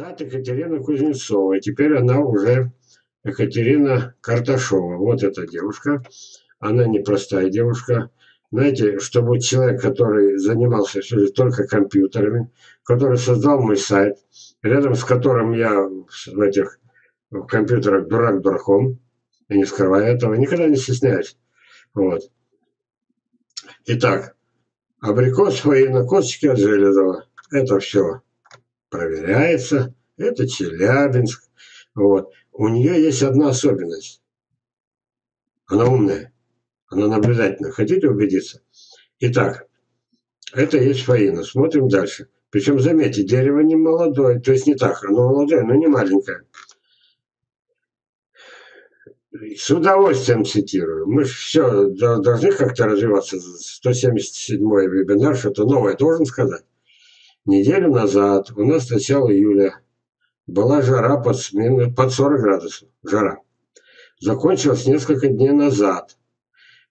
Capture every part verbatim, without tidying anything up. сад Екатерины Кузнецовой. Теперь она уже Екатерина Карташова. Вот эта девушка. Она непростая девушка. Знаете, чтобы человек, который занимался всю жизнь только компьютерами, который создал мой сайт, рядом с которым я в этих в компьютерах дурак дураком, и не скрывая этого, никогда не стесняюсь. Вот. Итак, абрикос Фаина, косточки от Железова. Это все проверяется. Это Челябинск. Вот. У нее есть одна особенность. Она умная. Она наблюдательна. Хотите убедиться? Итак, это есть Фаина. Смотрим дальше. Причем, заметьте, дерево не молодое. То есть не так, оно молодое, но не маленькое. С удовольствием цитирую. Мы же все должны как-то развиваться. сто семьдесят седьмой вебинар, что-то новое должен сказать. Неделю назад, у нас начало июля, была жара под, под сорок градусов. Жара. Закончилась несколько дней назад.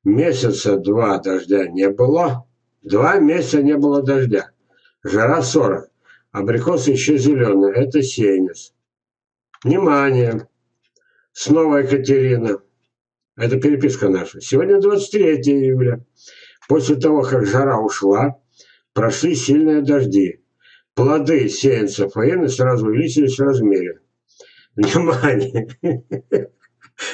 Месяца два дождя не было. Два месяца не было дождя. Жара сорок. Абрикос еще зеленый. Это сеянец. Внимание! Снова Екатерина. Это переписка наша. Сегодня двадцать третье июля. После того, как жара ушла, прошли сильные дожди. Плоды сеянца Фаины сразу увеличились в размере. Внимание!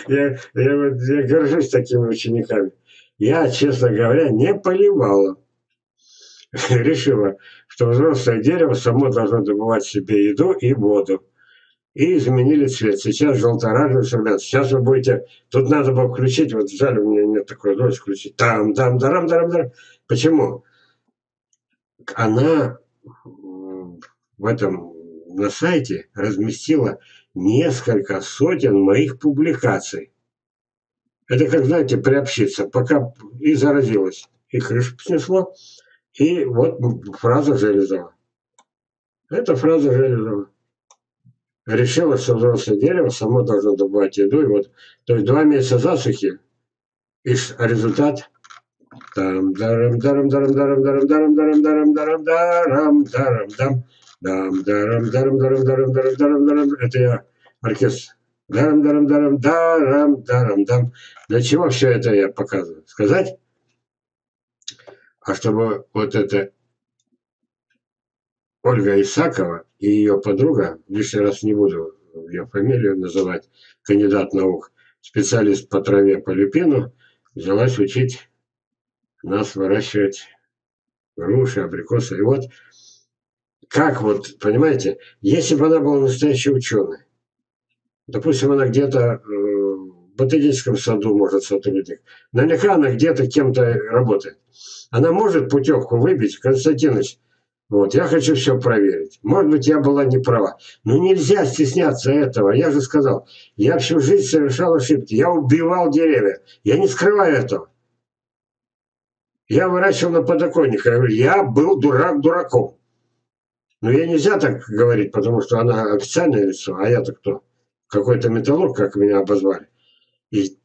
Я, я, я горжусь такими учениками. Я, честно говоря, не поливала. Решила, что взрослое дерево само должно добывать себе еду и воду. И изменили цвет. Сейчас желто-оранжевый. Сейчас вы будете... Тут надо было включить. Вот в зале у меня нет такой дождь включить. Там, там, дарам, дарам, дарам. Почему? Она в этом на сайте разместила несколько сотен моих публикаций. Это как, знаете, приобщиться, пока и заразилась, и крышу снесло, и вот фраза Железова. Это фраза Железова. Решила, что взрослое дерево само должно добывать еду, и вот, то есть два месяца засухи, и результат там дарам дарам дарам дарам дарам дарам дарам дарам дарам дарам дарам дарам. Дарам, дарам, дарам, дарам, дарам, дарам, дарам, дарам. Это я оркестр. Дарам, дарам, дарам, дарам, дарам, дарам. Для чего все это я показываю? Сказать? А чтобы вот это Ольга Исакова и ее подруга, лишний раз не буду ее фамилию называть, кандидат наук, специалист по траве, по люпину, взялась учить нас выращивать груши, абрикосы. И вот как вот, понимаете, если бы она была настоящей ученой, допустим, она где-то в ботаническом саду может сотрудник, наверняка она где-то кем-то работает. Она может путевку выбить, Константинович, вот, я хочу все проверить. Может быть, я была не права. Но нельзя стесняться этого. Я же сказал, я всю жизнь совершал ошибки, я убивал деревья, я не скрываю этого. Я выращивал на подоконниках, я говорю, я был дурак дураком. Но ей нельзя так говорить, потому что она официальное лицо, а я-то кто? Какой-то металлург, как меня обозвали. И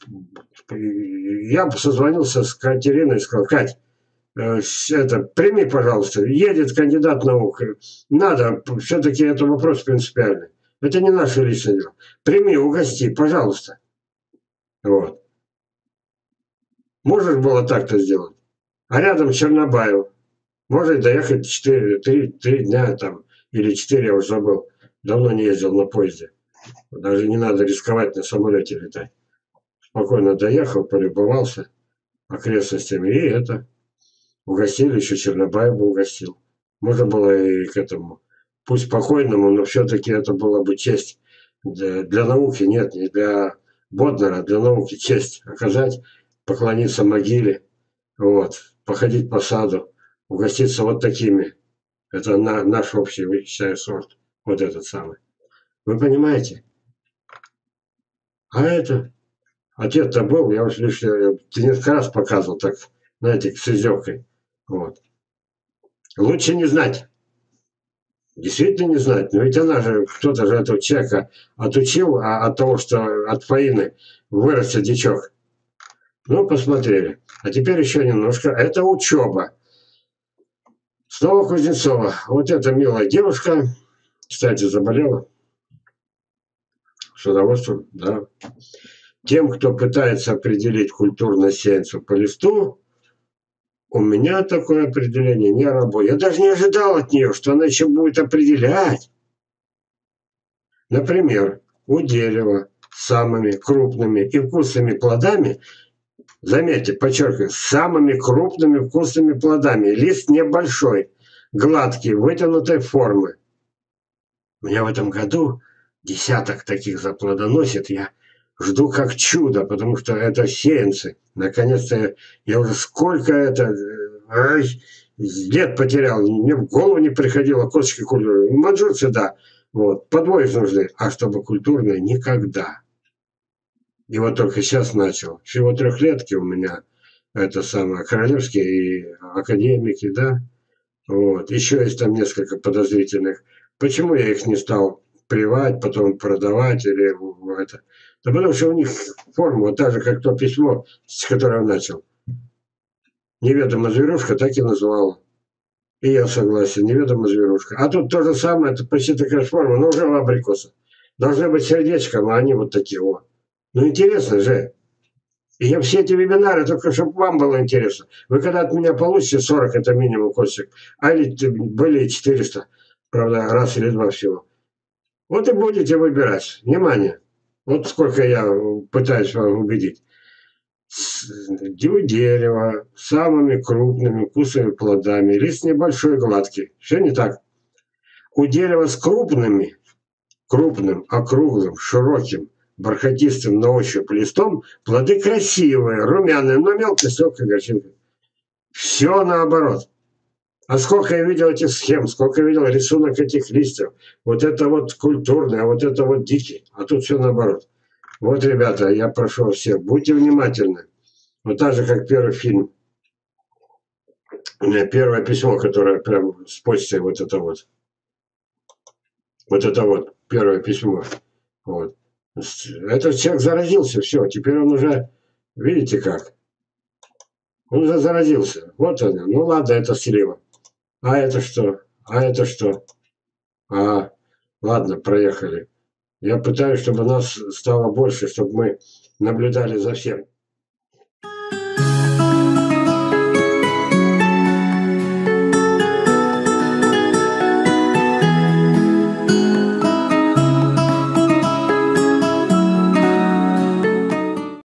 я созвонился с Катериной и сказал, Кать, это, прими, пожалуйста, едет кандидат наук. Надо, все-таки это вопрос принципиальный. Это не наше личное дело. Прими, угости, пожалуйста. Вот. Можешь было так-то сделать? А рядом Чернобаев. Может доехать четыре, три, три дня там, или четыре, я уже забыл. Давно не ездил на поезде. Даже не надо рисковать на самолете летать. Спокойно доехал, полюбовался окрестностями. И это. Угостили, еще Чернобаева угостил. Можно было и к этому. Пусть спокойному, но все-таки это была бы честь. Для, для науки нет, не для Боднера, для науки честь оказать, поклониться могиле, вот, походить по саду. Угоститься вот такими. Это на, наш общий, считаю, сорт. Вот этот самый. Вы понимаете? А это... Отец-то был, я уж лишний... Ты несколько раз показывал, так, знаете, с Изёвкой. Вот. Лучше не знать. Действительно не знать. Но ведь она же, кто-то же этого человека отучил а, от того, что от Фаины вырастет дичок. Ну, посмотрели. А теперь еще немножко. Это учеба. Снова Кузнецова. Вот эта милая девушка, кстати, заболела. С удовольствием, да. Тем, кто пытается определить культурную сеянцу по листу, у меня такое определение не работает. Я даже не ожидал от нее, что она еще будет определять. Например, у дерева самыми крупными и вкусными плодами, заметьте, подчеркиваю, самыми крупными вкусными плодами, лист небольшой, гладкий, вытянутой формы. У меня в этом году десяток таких заплодоносит, я жду как чудо, потому что это сеянцы. Наконец-то я, я уже сколько это ай, лет потерял, мне в голову не приходило косточки культурные. Манджурцы, да, вот, подвоить нужны, а чтобы культурные, никогда. И вот только сейчас начал. Всего трехлетки у меня, это самое, королевские и академики, да. Вот. Еще есть там несколько подозрительных. Почему я их не стал привать, потом продавать или это? Да потому что у них форма, вот так же, как то письмо, с которого начал. Неведома зверушка так и назвала. И я согласен, неведома зверушка. А тут то же самое, это почти такая форма, но уже в абрикосах. Должны быть сердечком, а они вот такие вот. Ну интересно же. И я все эти вебинары, только чтобы вам было интересно. Вы когда от меня получите сорок, это минимум костик, а были четыреста, правда, раз или два всего. Вот и будете выбирать. Внимание. Вот сколько я пытаюсь вас убедить. У дерева самыми крупными вкусными плодами. Лист небольшой, гладкий. Все не так. У дерева с крупными, крупным, округлым, широким, бархатистым на ощупь листом, плоды красивые, румяные, но мелкие, с легкой горчинкой. Все наоборот. А сколько я видел этих схем, сколько я видел рисунок этих листьев. Вот это вот культурное, а вот это вот дикий. А тут все наоборот. Вот, ребята, я прошу всех, будьте внимательны. Вот так же, как первый фильм. У меня первое письмо, которое прям с почты, вот это вот. Вот это вот, первое письмо. Вот. Этот человек заразился, все, теперь он уже, видите как? Он уже заразился. Вот он, ну ладно, это слива. А это что? А это что? А, ладно, проехали. Я пытаюсь, чтобы нас стало больше, чтобы мы наблюдали за всем.